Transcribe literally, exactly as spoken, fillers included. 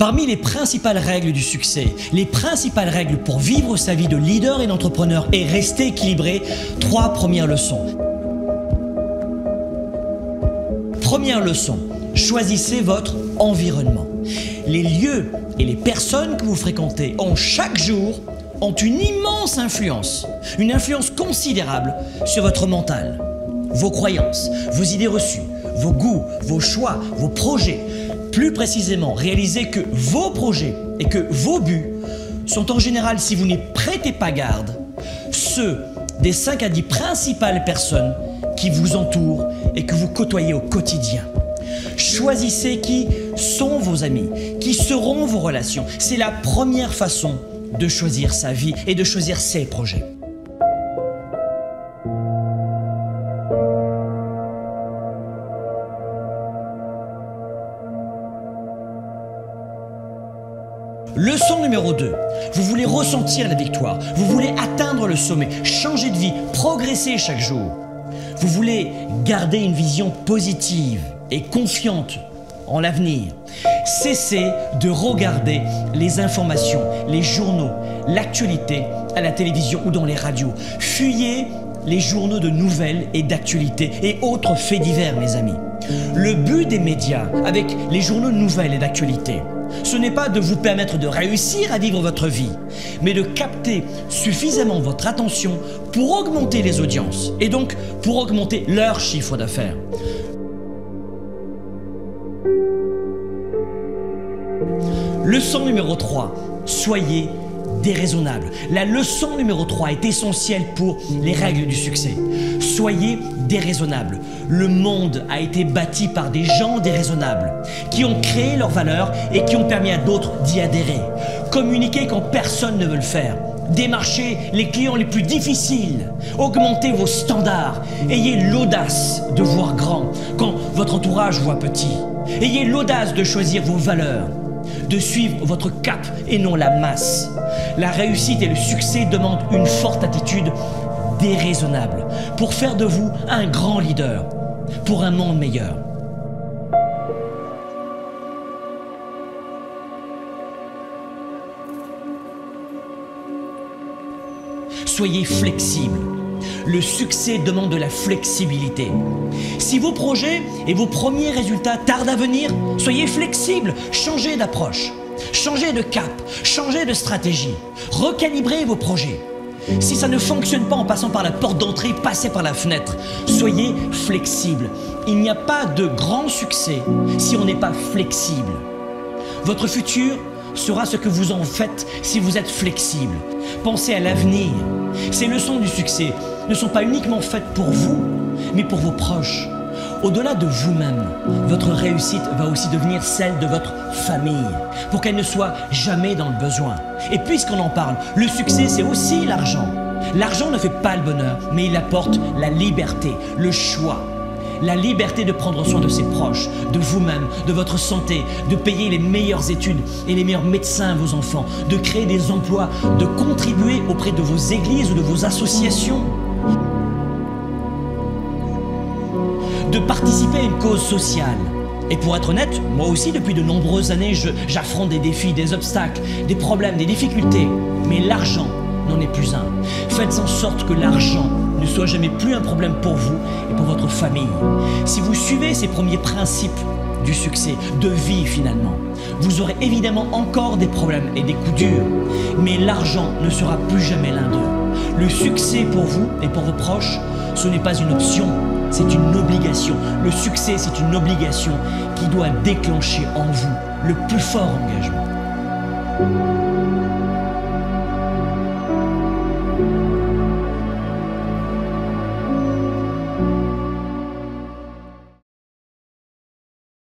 Parmi les principales règles du succès, les principales règles pour vivre sa vie de leader et d'entrepreneur et rester équilibré, trois premières leçons. Première leçon, choisissez votre environnement. Les lieux et les personnes que vous fréquentez en chaque jour ont une immense influence, une influence considérable sur votre mental, vos croyances, vos idées reçues, vos goûts, vos choix, vos projets. Plus précisément, réalisez que vos projets et que vos buts sont en général, si vous n'y prêtez pas garde, ceux des cinq à dix principales personnes qui vous entourent et que vous côtoyez au quotidien. Choisissez qui sont vos amis, qui seront vos relations. C'est la première façon de choisir sa vie et de choisir ses projets. Leçon numéro deux, vous voulez ressentir la victoire, vous voulez atteindre le sommet, changer de vie, progresser chaque jour. Vous voulez garder une vision positive et confiante en l'avenir. Cessez de regarder les informations, les journaux, l'actualité à la télévision ou dans les radios. Fuyez les journaux de nouvelles et d'actualité et autres faits divers, mes amis. Le but des médias avec les journaux nouvelles et d'actualité, ce n'est pas de vous permettre de réussir à vivre votre vie, mais de capter suffisamment votre attention pour augmenter les audiences et donc pour augmenter leur chiffre d'affaires. Leçon numéro trois, soyez déraisonnable. La leçon numéro trois est essentielle pour les règles du succès. Soyez déraisonnable. Le monde a été bâti par des gens déraisonnables qui ont créé leurs valeurs et qui ont permis à d'autres d'y adhérer. Communiquez quand personne ne veut le faire. Démarchez les clients les plus difficiles. Augmentez vos standards. Ayez l'audace de voir grand quand votre entourage voit petit. Ayez l'audace de choisir vos valeurs, de suivre votre cap et non la masse. La réussite et le succès demandent une forte attitude déraisonnable pour faire de vous un grand leader, pour un monde meilleur. Soyez flexible. Le succès demande de la flexibilité. Si vos projets et vos premiers résultats tardent à venir, soyez flexible, changez d'approche, changez de cap, changez de stratégie, recalibrez vos projets. Si ça ne fonctionne pas en passant par la porte d'entrée, passez par la fenêtre. Soyez flexible. Il n'y a pas de grand succès si on n'est pas flexible. Votre futur sera ce que vous en faites si vous êtes flexible. Pensez à l'avenir. Ces leçons du succès ne sont pas uniquement faites pour vous, mais pour vos proches. Au-delà de vous-même, votre réussite va aussi devenir celle de votre famille, pour qu'elle ne soit jamais dans le besoin. Et puisqu'on en parle, le succès, c'est aussi l'argent. L'argent ne fait pas le bonheur, mais il apporte la liberté, le choix. La liberté de prendre soin de ses proches, de vous-même, de votre santé, de payer les meilleures études et les meilleurs médecins à vos enfants, de créer des emplois, de contribuer auprès de vos églises ou de vos associations, de participer à une cause sociale. Et pour être honnête, moi aussi depuis de nombreuses années, j'affronte des défis, des obstacles, des problèmes, des difficultés. Mais l'argent n'en est plus un. Faites en sorte que l'argent ne soit jamais plus un problème pour vous et pour votre famille. Si vous suivez ces premiers principes du succès, de vie finalement, vous aurez évidemment encore des problèmes et des coups durs. Mais l'argent ne sera plus jamais l'un d'eux. Le succès pour vous et pour vos proches, ce n'est pas une option. C'est une obligation. Le succès, c'est une obligation qui doit déclencher en vous le plus fort engagement.